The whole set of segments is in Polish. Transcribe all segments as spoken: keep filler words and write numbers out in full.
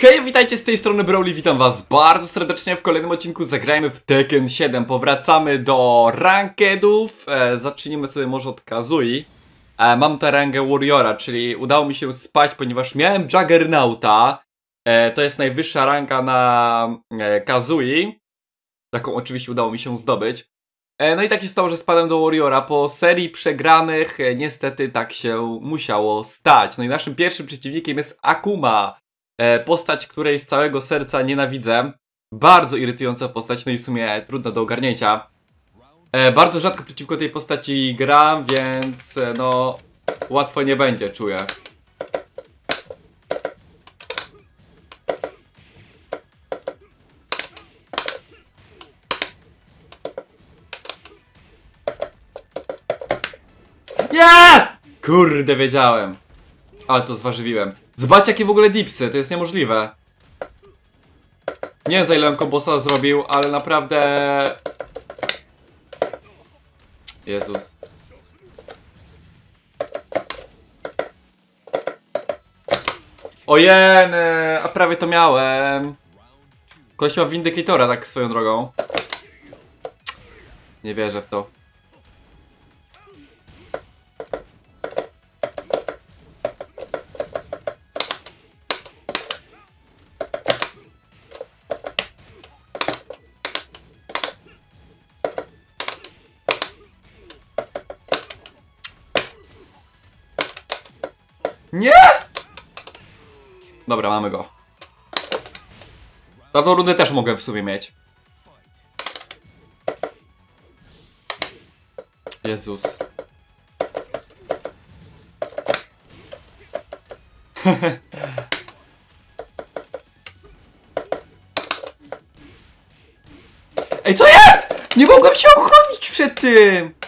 Hej, witajcie, z tej strony Broly, witam was bardzo serdecznie w kolejnym odcinku. Zagrajmy w Tekken siedem, powracamy do rankedów. e, Zacznijmy sobie może od Kazui. e, Mam tutaj rangę Warriora, czyli udało mi się spać, ponieważ miałem Juggernauta. e, To jest najwyższa ranga na e, Kazui, taką oczywiście udało mi się zdobyć. e, No i tak się stało, że spadłem do Warriora po serii przegranych. e, Niestety tak się musiało stać. No i naszym pierwszym przeciwnikiem jest Akuma, postać, której z całego serca nienawidzę. Bardzo irytująca postać, no i w sumie trudna do ogarnięcia. Bardzo rzadko przeciwko tej postaci gram, więc no łatwo nie będzie, czuję. Nie! Kurde, wiedziałem. Ale to zważywiłem. Zobaczcie, jakie w ogóle dipsy, to jest niemożliwe. Nie wiem, za ile on kombosa zrobił, ale naprawdę... Jezus. Ojeny, a prawie to miałem. Koleś ma Vindicatora, tak swoją drogą. Nie wierzę w to. Nie! Dobra, mamy go. Za tą rundę też mogę w sumie mieć. Jezus. Ej, co jest? Nie mogłem się ochronić przed tym!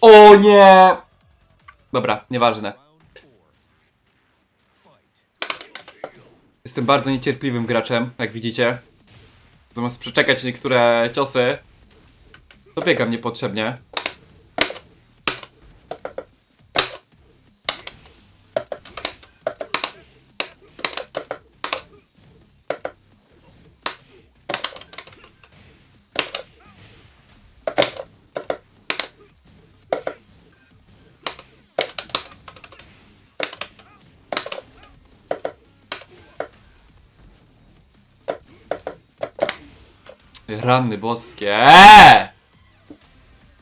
O nie! Dobra, nieważne. Jestem bardzo niecierpliwym graczem, jak widzicie. Zamiast przeczekać niektóre ciosy, to biegam niepotrzebnie. Ranny boskie. Eee!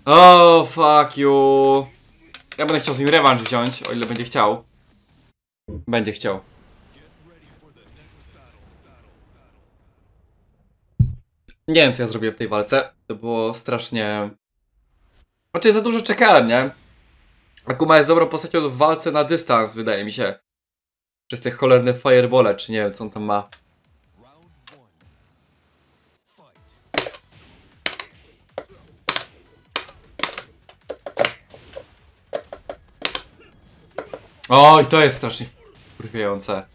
O, oh, fuck you. Ja będę chciał z nim rewanż wziąć, o ile będzie chciał. Będzie chciał. Nie wiem, co ja zrobiłem w tej walce. To było strasznie... Znaczy za dużo czekałem, nie? Akuma jest dobrą postacią w walce na dystans, wydaje mi się. Przez te cholerne firebole, czy nie wiem, co on tam ma. Oj, to jest strasznie wkurwiające.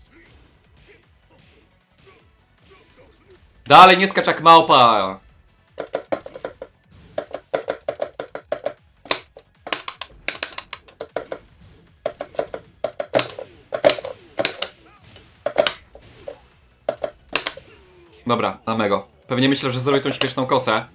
Dalej nie skacz jak małpa. Dobra, mamy go. Pewnie myślę, że zrobię tą śmieszną kosę.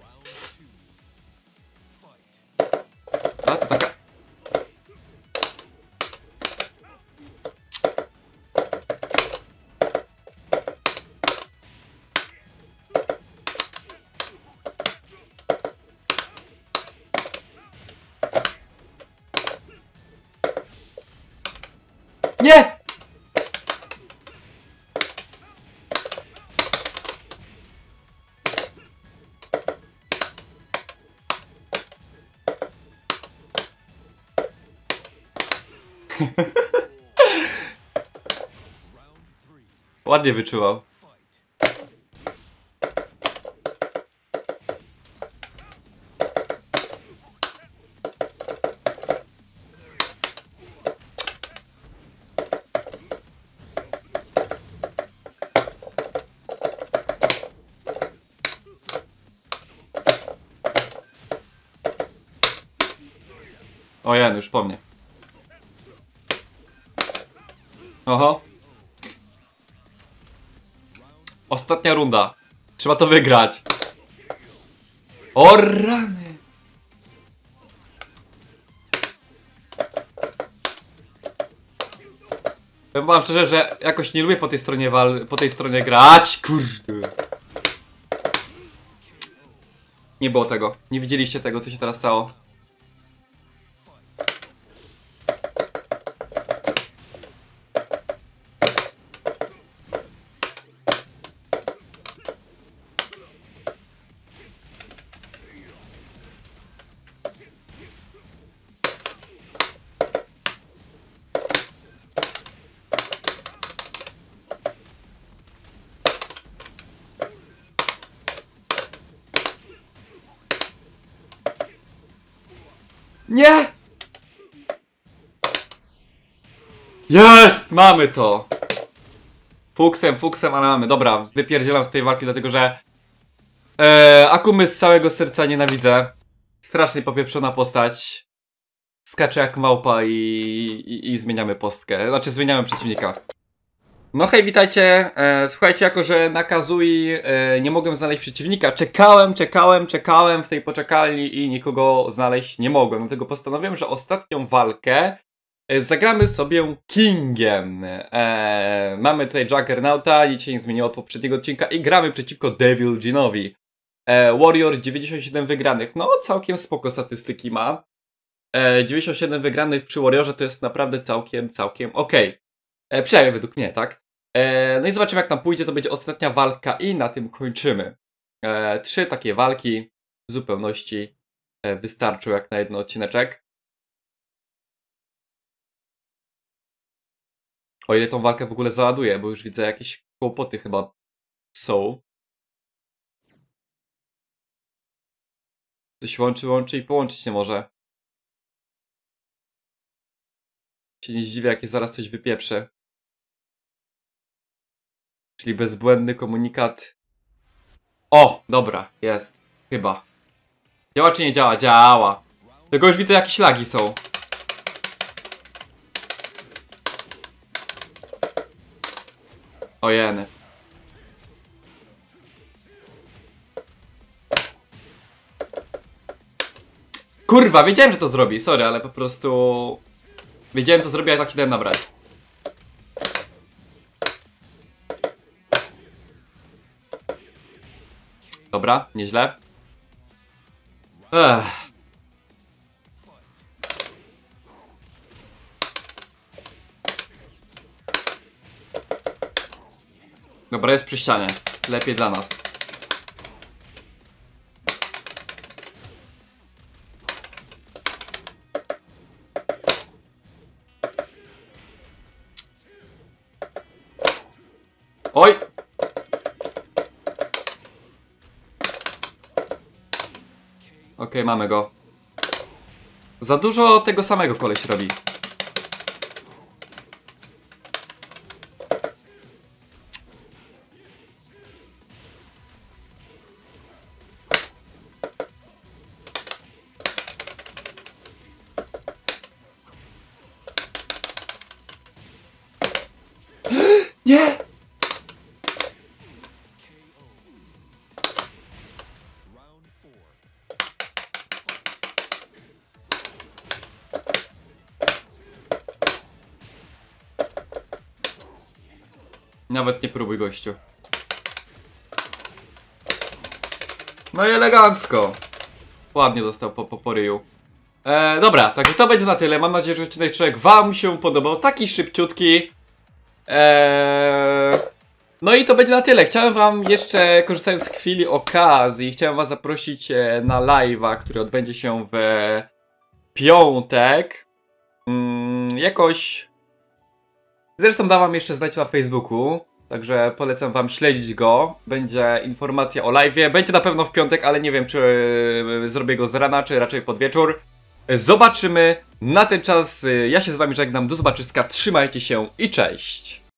Nie! Ładnie wyczuwał. Ojen, już po mnie. Oho. Ostatnia runda. Trzeba to wygrać. O rany. Ja powiem szczerze, że jakoś nie lubię po tej stronie wal... po tej stronie grać. Kurde. Nie było tego. Nie widzieliście tego, co się teraz stało. Nie! Jest! Mamy to! Fuksem, fuksem, ale mamy. Dobra, wypierdzielam z tej walki, dlatego że e, Akumy z całego serca nienawidzę. Strasznie popieprzona postać. Skacze jak małpa i, i, i zmieniamy postkę. Znaczy zmieniamy przeciwnika. No hej, witajcie. E, słuchajcie, jako że na Kazui e, nie mogłem znaleźć przeciwnika, czekałem, czekałem, czekałem w tej poczekalni i nikogo znaleźć nie mogłem. Dlatego postanowiłem, że ostatnią walkę e, zagramy sobie Kingiem. E, mamy tutaj Juggernauta, nic się nie zmieniło od poprzedniego odcinka i gramy przeciwko Devil Jeanowi. E, Warrior dziewięćdziesiąt siedem wygranych, no całkiem spoko statystyki ma. E, dziewięćdziesiąt siedem wygranych przy Warriorze to jest naprawdę całkiem, całkiem okej. Okay. E, przynajmniej według mnie, tak? No i zobaczymy, jak tam pójdzie, to będzie ostatnia walka i na tym kończymy. E, trzy takie walki w zupełności e, wystarczą jak na jeden odcineczek. O ile tą walkę w ogóle załaduję, bo już widzę jakieś kłopoty chyba są. Coś łączy, łączy i połączyć nie może. Się nie zdziwię, jak zaraz coś wypieprzę. Czyli bezbłędny komunikat. O! Dobra, jest. Chyba. Działa czy nie działa? Działa. Tylko już widzę, jakie ślagi są. Ojeny. Kurwa, wiedziałem, że to zrobi. Sorry, ale po prostu... Wiedziałem, co zrobię, ale tak się dałem nabrać. Dobra, nieźle. Ech. Dobra, jest przy ścianie. Lepiej dla nas. Oj! Okej, mamy go. Za dużo tego samego koleś robi. Nie! Nawet nie próbuj, gościu. No i elegancko. Ładnie dostał po, po, po ryju. Eee, dobra, także to będzie na tyle. Mam nadzieję, że odcinek wam się podobał. Taki szybciutki. Eee, no i to będzie na tyle. Chciałem wam jeszcze, korzystając z chwili okazji, chciałem was zaprosić na live'a, który odbędzie się w piątek. Mm, jakoś... Zresztą dam wam jeszcze znać na Facebooku, także polecam wam śledzić go. Będzie informacja o live'ie, będzie na pewno w piątek, ale nie wiem, czy zrobię go z rana, czy raczej pod wieczór. Zobaczymy. Na ten czas ja się z wami żegnam, do zobaczyska, trzymajcie się i cześć!